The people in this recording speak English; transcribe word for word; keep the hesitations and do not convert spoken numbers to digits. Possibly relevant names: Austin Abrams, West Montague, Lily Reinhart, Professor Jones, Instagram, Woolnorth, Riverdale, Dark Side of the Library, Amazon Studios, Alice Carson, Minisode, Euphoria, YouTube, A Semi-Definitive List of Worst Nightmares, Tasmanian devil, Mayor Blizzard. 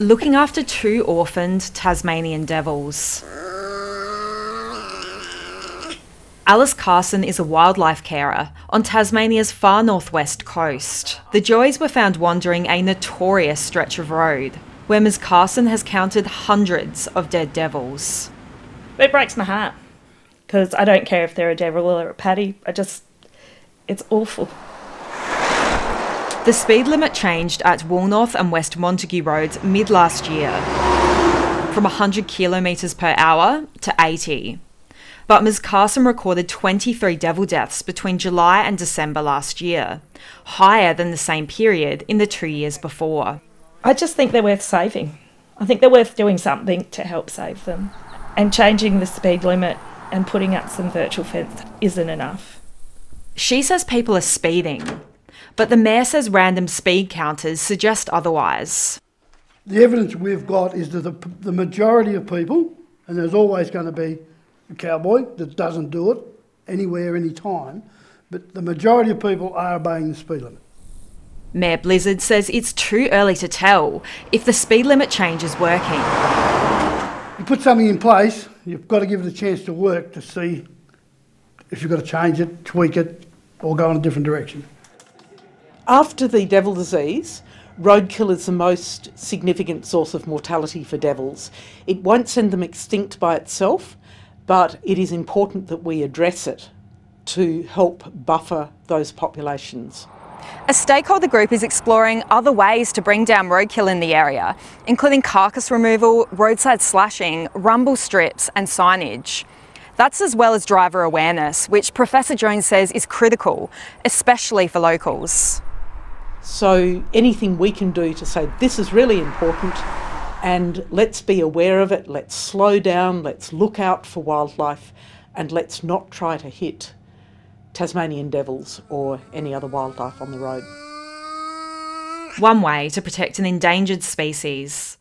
looking after two orphaned Tasmanian devils. Alice Carson is a wildlife carer on Tasmania's far northwest coast. The joys were found wandering a notorious stretch of road, where Miz Carson has counted hundreds of dead devils. It breaks my heart, because I don't care if they're a devil or a patty, I just, it's awful. The speed limit changed at Woolnorth and West Montague roads mid-last year, from one hundred kilometres per hour to eighty. But Miz Carson recorded twenty-three devil deaths between July and December last year, higher than the same period in the two years before. I just think they're worth saving. I think they're worth doing something to help save them. And changing the speed limit and putting up some virtual fence isn't enough. She says people are speeding, but the Mayor says random speed counters suggest otherwise. The evidence we've got is that the, the majority of people, and there's always going to be a cowboy that doesn't do it anywhere, anytime, but the majority of people are obeying the speed limit. Mayor Blizzard says it's too early to tell if the speed limit change is working. You put something in place, you've got to give it a chance to work to see if you've got to change it, tweak it, or go in a different direction. After the devil disease, roadkill is the most significant source of mortality for devils. It won't send them extinct by itself, but it is important that we address it to help buffer those populations. A stakeholder group is exploring other ways to bring down roadkill in the area, including carcass removal, roadside slashing, rumble strips and signage. That's as well as driver awareness, which Professor Jones says is critical, especially for locals. So anything we can do to say this is really important and let's be aware of it, let's slow down, let's look out for wildlife and let's not try to hit Tasmanian devils or any other wildlife on the road. One way to protect an endangered species